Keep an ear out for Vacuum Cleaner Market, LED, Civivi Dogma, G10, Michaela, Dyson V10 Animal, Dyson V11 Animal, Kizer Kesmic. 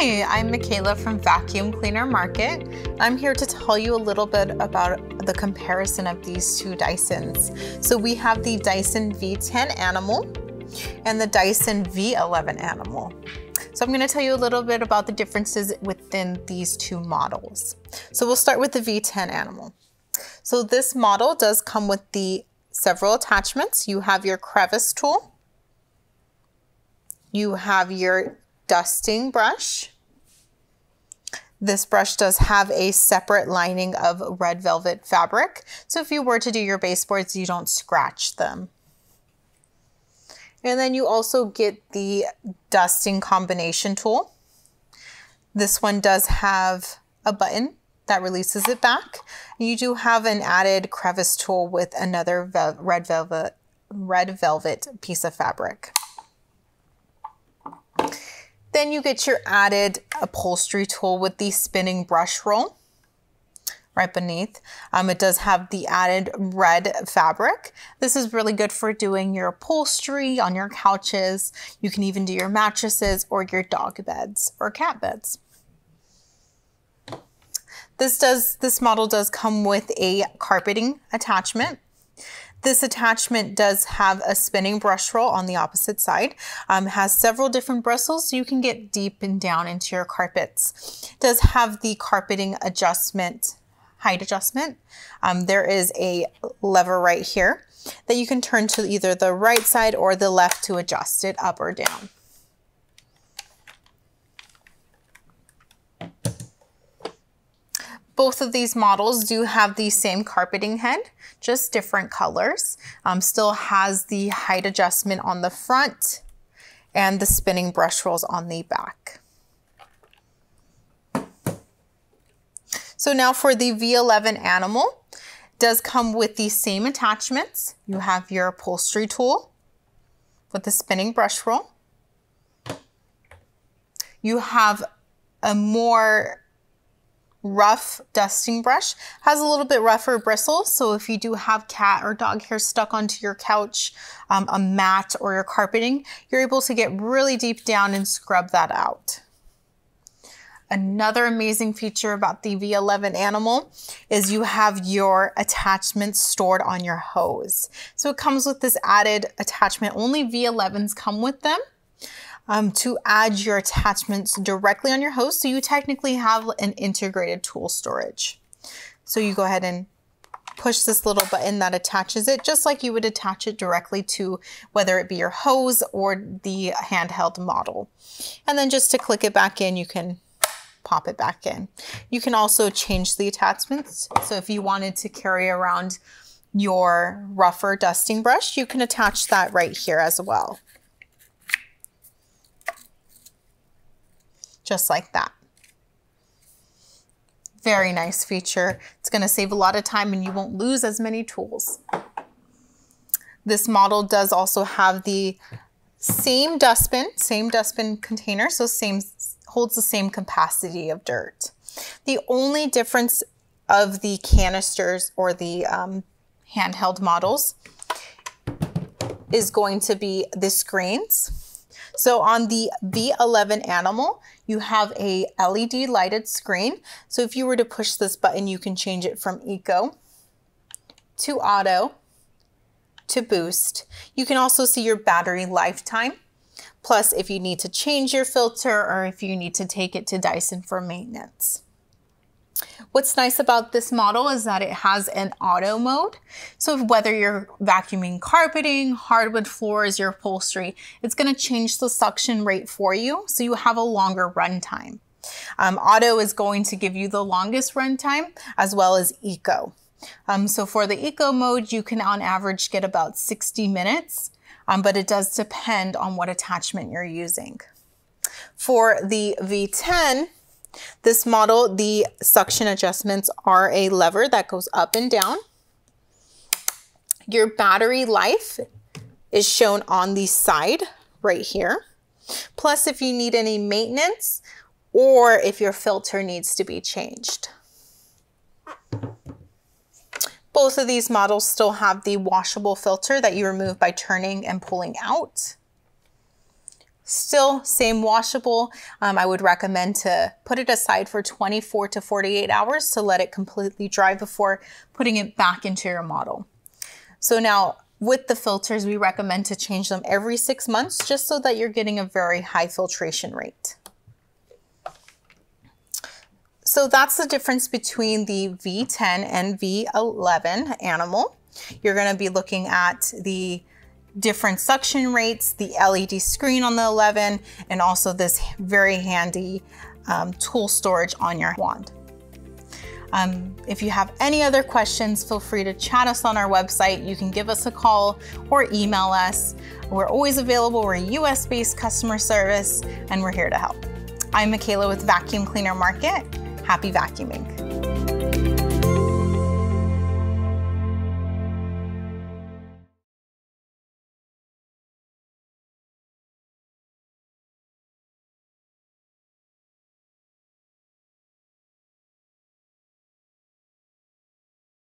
Hi, I'm Michaela from Vacuum Cleaner Market. I'm here to tell you a little bit about the comparison of these two Dysons. So we have the Dyson V10 Animal and the Dyson V11 Animal. So I'm going to tell you a little bit about the differences within these two models. So we'll start with the V10 Animal. So this model does come with the several attachments. You have your crevice tool. You have your dusting brush. This brush does have a separate lining of red velvet fabric, so if you were to do your baseboards, you don't scratch them. And then you also get the dusting combination tool. This one does have a button that releases it back. You do have an added crevice tool with another red velvet piece of fabric. Then you get your added upholstery tool with the spinning brush roll right beneath. It does have the added red fabric. This is really good for doing your upholstery on your couches. You can even do your mattresses or your dog beds or cat beds. This model does come with a carpeting attachment. This attachment does have a spinning brush roll on the opposite side. Has several different bristles, so you can get deep and down into your carpets. Does have the carpeting adjustment, height adjustment. There is a lever right here that you can turn to either the right side or the left to adjust it up or down. Both of these models do have the same carpeting head, just different colors. Still has the height adjustment on the front and the spinning brush rolls on the back. So now for the V11 Animal, does come with the same attachments. You have your upholstery tool with the spinning brush roll. You have a more rough dusting brush, has a little bit rougher bristles, so if you do have cat or dog hair stuck onto your couch, a mat or your carpeting, you're able to get really deep down and scrub that out. Another amazing feature about the V11 Animal is you have your attachments stored on your hose. So it comes with this added attachment. Only V11s come with them. To add your attachments directly on your hose, so you technically have an integrated tool storage. So you go ahead and push this little button that attaches it, just like you would attach it directly to whether it be your hose or the handheld model. And then just to click it back in, you can pop it back in. You can also change the attachments. So if you wanted to carry around your rougher dusting brush, you can attach that right here as well. Just like that. Very nice feature. It's going to save a lot of time and you won't lose as many tools. This model does also have the same dustbin container, so same holds the same capacity of dirt. The only difference of the canisters or the handheld models is going to be the screens. So on the V11 Animal, you have a LED lighted screen. So if you were to push this button, you can change it from Eco to Auto to Boost. You can also see your battery lifetime. Plus, if you need to change your filter or if you need to take it to Dyson for maintenance. What's nice about this model is that it has an auto mode. So whether you're vacuuming carpeting, hardwood floors, your upholstery, it's going to change the suction rate for you, so you have a longer run time. Auto is going to give you the longest run time, as well as Eco. So for the Eco mode, you can on average get about 60 minutes, but it does depend on what attachment you're using. For the V10, this model, the suction adjustments are a lever that goes up and down. Your battery life is shown on the side right here. Plus, if you need any maintenance or if your filter needs to be changed. Both of these models still have the washable filter that you remove by turning and pulling out. Still same washable. I would recommend to put it aside for 24 to 48 hours to let it completely dry before putting it back into your model. So now with the filters, we recommend to change them every 6 months just so that you're getting a very high filtration rate. So that's the difference between the V10 and V11 Animal. You're going to be looking at the different suction rates, the LED screen on the 11, and also this very handy tool storage on your wand. If you have any other questions, feel free to chat us on our website. You can give us a call or email us. We're always available. We're US-based customer service, and we're here to help. I'm Michaela with Vacuum Cleaner Market. Happy vacuuming.